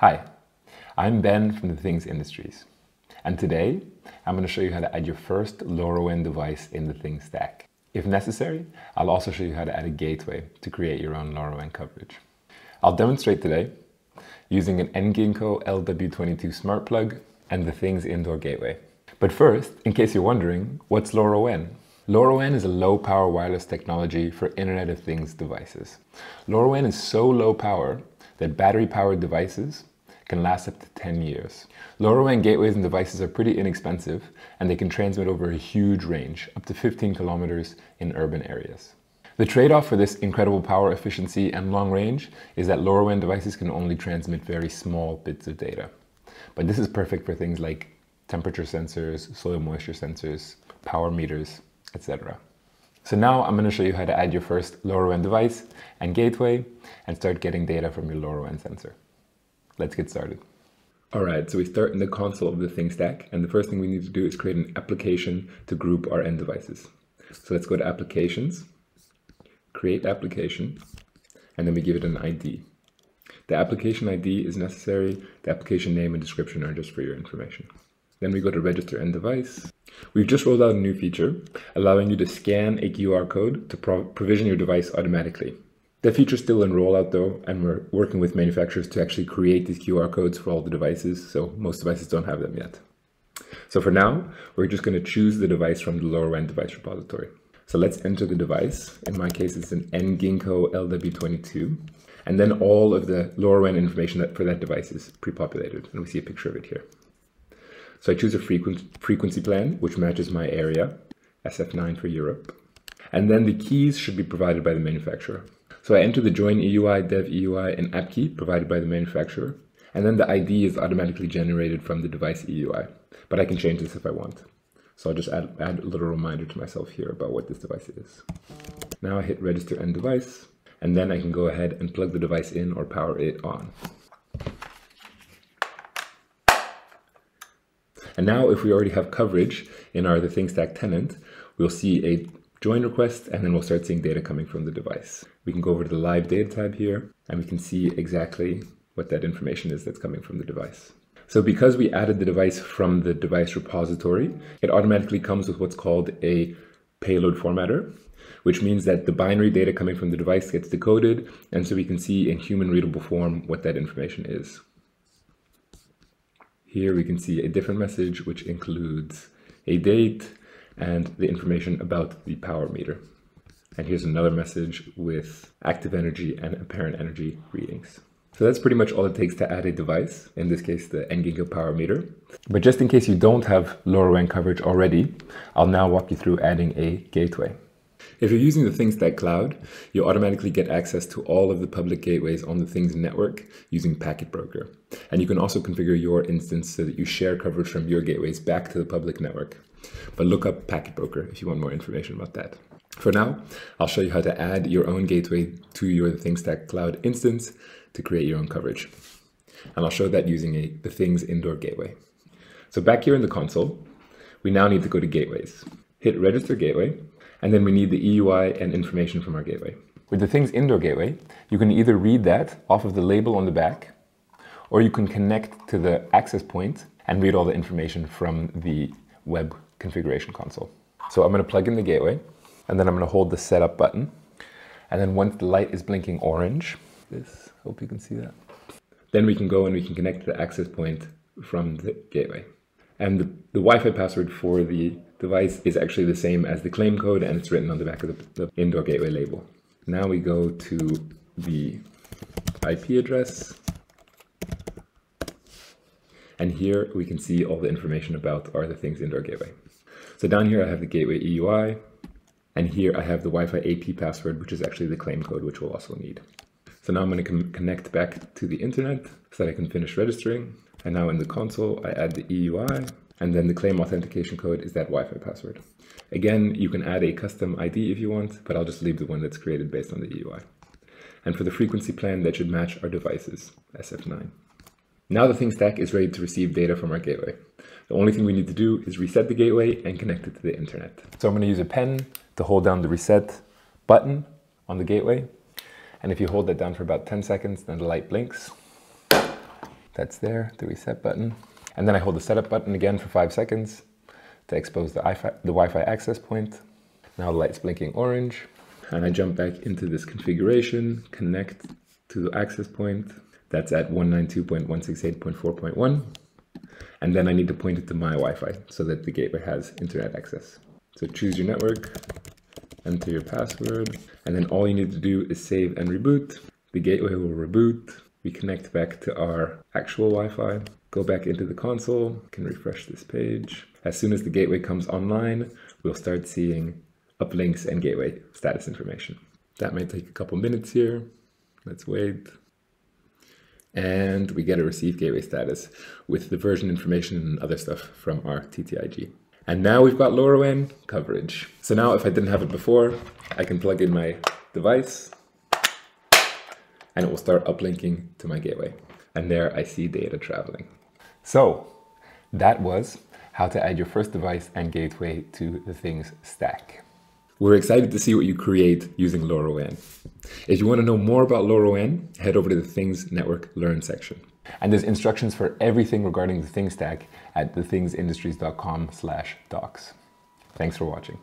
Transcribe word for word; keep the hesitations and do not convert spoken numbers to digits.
Hi, I'm Ben from The Things Industries, and today I'm going to show you how to add your first LoRaWAN device in the Things Stack. If necessary, I'll also show you how to add a gateway to create your own LoRaWAN coverage. I'll demonstrate today using an EnGenio L W twenty-two smart plug and the Things Indoor Gateway. But first, in case you're wondering, what's LoRaWAN? LoRaWAN is a low-power wireless technology for Internet of Things devices. LoRaWAN is so low-power that battery-powered devices can last up to ten years. LoRaWAN gateways and devices are pretty inexpensive, and they can transmit over a huge range, up to fifteen kilometers in urban areas. The trade-off for this incredible power efficiency and long range is that LoRaWAN devices can only transmit very small bits of data. But this is perfect for things like temperature sensors, soil moisture sensors, power meters, et cetera. So now I'm going to show you how to add your first LoRaWAN device and gateway and start getting data from your LoRaWAN sensor. Let's get started. All right, so we start in the console of the Things Stack, and the first thing we need to do is create an application to group our end devices. So let's go to Applications, Create Application, and then we give it an I D. The application I D is necessary. The application name and description are just for your information. Then we go to Register End Device. We've just rolled out a new feature allowing you to scan a Q R code to pro provision your device automatically. That feature's still in rollout though, and we're working with manufacturers to actually create these Q R codes for all the devices, so most devices don't have them yet. So for now, we're just going to choose the device from the LoRaWAN device repository. So let's enter the device. In my case, it's an EnGenio L W twenty-two, and then all of the LoRaWAN information that for that device is pre-populated, and we see a picture of it here. So I choose a frequency plan, which matches my area, S F nine for Europe. And then the keys should be provided by the manufacturer. So I enter the join E U I, dev E U I, and app key provided by the manufacturer. And then the I D is automatically generated from the device E U I. But I can change this if I want. So I'll just add, add a little reminder to myself here about what this device is. Now I hit register end device, and then I can go ahead and plug the device in or power it on. And now if we already have coverage in our The Things Stack tenant, we'll see a join request, and then we'll start seeing data coming from the device. We can go over to the live data tab here, and we can see exactly what that information is that's coming from the device. So because we added the device from the device repository, it automatically comes with what's called a payload formatter, which means that the binary data coming from the device gets decoded, and so we can see in human readable form what that information is. Here we can see a different message, which includes a date and the information about the power meter. And here's another message with active energy and apparent energy readings. So that's pretty much all it takes to add a device, in this case the EnGenio power meter. But just in case you don't have LoRaWAN coverage already, I'll now walk you through adding a gateway. If you're using the Things Stack Cloud, you'll automatically get access to all of the public gateways on the Things Network using Packet Broker. And you can also configure your instance so that you share coverage from your gateways back to the public network. But look up Packet Broker if you want more information about that. For now, I'll show you how to add your own gateway to your Things Stack Cloud instance to create your own coverage. And I'll show that using a, the Things Indoor Gateway. So back here in the console, we now need to go to Gateways. Hit Register Gateway, and then we need the E U I and information from our gateway. With the Things Indoor Gateway, you can either read that off of the label on the back, or you can connect to the access point and read all the information from the web configuration console. So I'm going to plug in the gateway, and then I'm going to hold the setup button. And then once the light is blinking orange, this, hope you can see that, then we can go and we can connect to the access point from the gateway. And the, the Wi-Fi password for the device is actually the same as the claim code, and it's written on the back of the, the indoor gateway label. Now we go to the I P address, and here we can see all the information about our The Things Indoor Gateway. So down here I have the gateway E U I, and here I have the Wi-Fi A P password, which is actually the claim code, which we'll also need. So now I'm going to connect back to the internet so that I can finish registering. And now in the console, I add the E U I, and then the claim authentication code is that Wi-Fi password. Again, you can add a custom I D if you want, but I'll just leave the one that's created based on the E U I. And for the frequency plan, that should match our devices, S F nine. Now the Things Stack is ready to receive data from our gateway. The only thing we need to do is reset the gateway and connect it to the internet. So I'm going to use a pen to hold down the reset button on the gateway. And if you hold that down for about ten seconds, then the light blinks. That's there, the reset button. And then I hold the setup button again for five seconds to expose the Wi-Fi, the Wi-Fi access point. Now the light's blinking orange. And I jump back into this configuration, connect to the access point. That's at one ninety-two dot one sixty-eight dot four dot one. And then I need to point it to my Wi-Fi so that the gateway has internet access. So choose your network, enter your password, and then all you need to do is save and reboot. The gateway will reboot. We connect back to our actual Wi-Fi, go back into the console, can refresh this page. As soon as the gateway comes online, we'll start seeing uplinks and gateway status information. That may take a couple minutes here. Let's wait. And we get a receive gateway status with the version information and other stuff from our T T I G. And now we've got LoRaWAN coverage. So now if I didn't have it before, I can plug in my device and it will start uplinking to my gateway. And there I see data traveling. So that was how to add your first device and gateway to the Things Stack. We're excited to see what you create using LoRaWAN. If you want to know more about LoRaWAN, head over to the Things Network Learn section. And there's instructions for everything regarding the Things Stack at the things industries dot com slash docs. Thanks for watching.